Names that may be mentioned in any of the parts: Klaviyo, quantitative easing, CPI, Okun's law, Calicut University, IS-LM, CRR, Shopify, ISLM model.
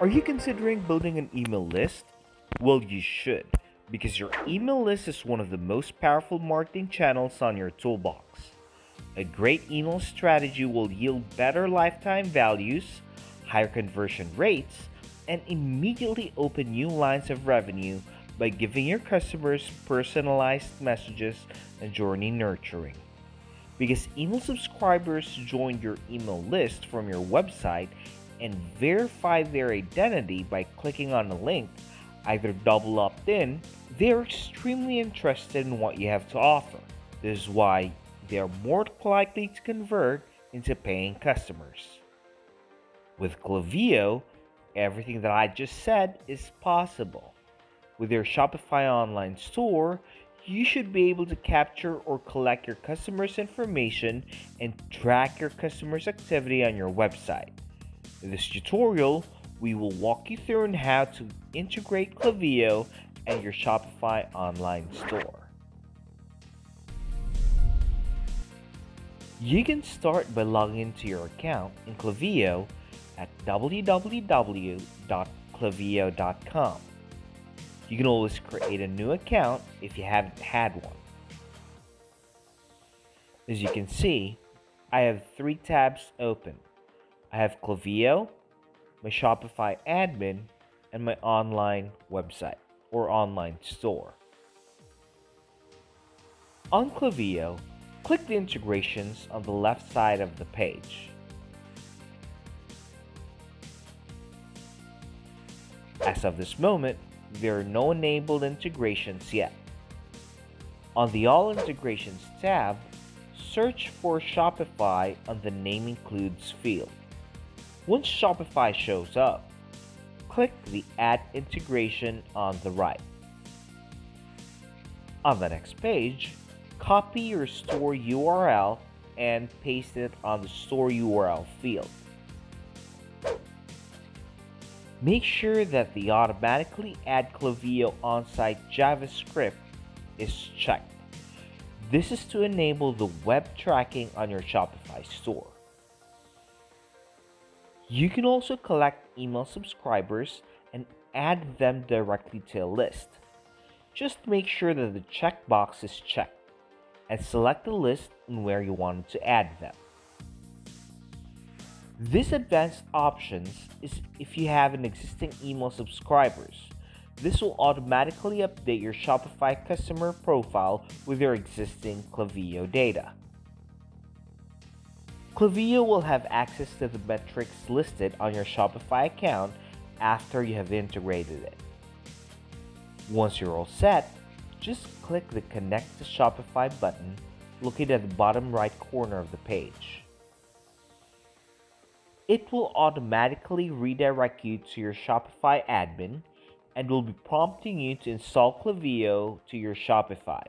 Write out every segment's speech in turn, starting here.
Are you considering building an email list? Well, you should, because your email list is one of the most powerful marketing channels on your toolbox. A great email strategy will yield better lifetime values, higher conversion rates, and immediately open new lines of revenue by giving your customers personalized messages and journey nurturing. Because email subscribers join your email list from your website and verify their identity by clicking on a link, either double opt-in, they're extremely interested in what you have to offer. This is why they are more likely to convert into paying customers. With Klaviyo, everything that I just said is possible. With your Shopify online store, you should be able to capture or collect your customers' information and track your customers' activity on your website. In this tutorial, we will walk you through on how to integrate Klaviyo and your Shopify online store. You can start by logging into your account in Klaviyo at www.klaviyo.com. You can always create a new account if you haven't had one. As you can see, I have three tabs open. I have Klaviyo, my Shopify admin, and my online website or online store. On Klaviyo, click the integrations on the left side of the page. As of this moment, there are no enabled integrations yet. On the All Integrations tab, search for Shopify on the Name Includes field. Once Shopify shows up, click the Add Integration on the right. On the next page, copy your store URL and paste it on the store URL field. Make sure that the automatically add Klaviyo on-site JavaScript is checked. This is to enable the web tracking on your Shopify store. You can also collect email subscribers and add them directly to a list. Just make sure that the checkbox is checked and select the list and where you want to add them. This advanced options is if you have an existing email subscribers. This will automatically update your Shopify customer profile with your existing Klaviyo data. Klaviyo will have access to the metrics listed on your Shopify account after you have integrated it. Once you're all set, just click the Connect to Shopify button located at the bottom right corner of the page. It will automatically redirect you to your Shopify admin and will be prompting you to install Klaviyo to your Shopify.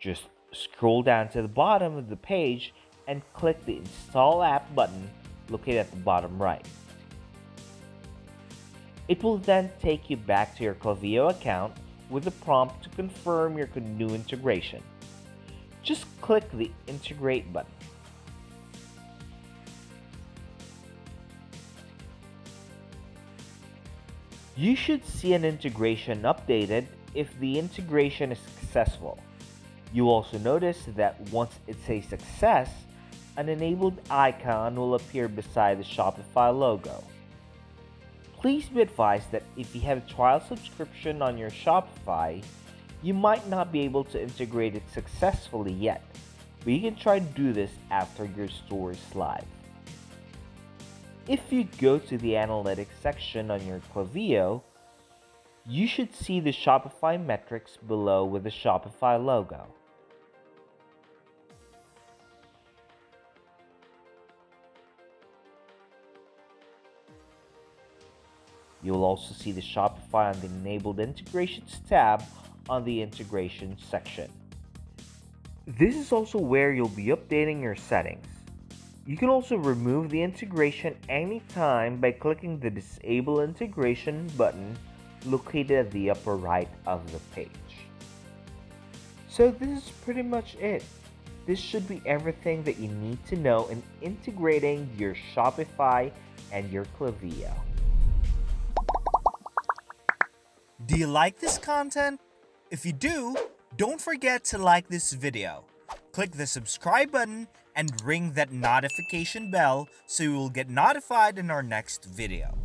Just scroll down to the bottom of the page and click the Install App button located at the bottom right. It will then take you back to your Klaviyo account with a prompt to confirm your new integration. Just click the Integrate button. You should see an integration updated if the integration is successful. You'll also notice that once it's a success, an enabled icon will appear beside the Shopify logo. Please be advised that if you have a trial subscription on your Shopify, you might not be able to integrate it successfully yet, but you can try to do this after your store is live. If you go to the Analytics section on your Klaviyo, you should see the Shopify metrics below with the Shopify logo. You will also see the Shopify on the Enabled Integrations tab on the Integration section. This is also where you'll be updating your settings. You can also remove the integration anytime by clicking the Disable Integration button located at the upper right of the page. So this is pretty much it. This should be everything that you need to know in integrating your Shopify and your Klaviyo. Do you like this content? If you do, don't forget to like this video. Click the subscribe button and ring that notification bell so you will get notified in our next video.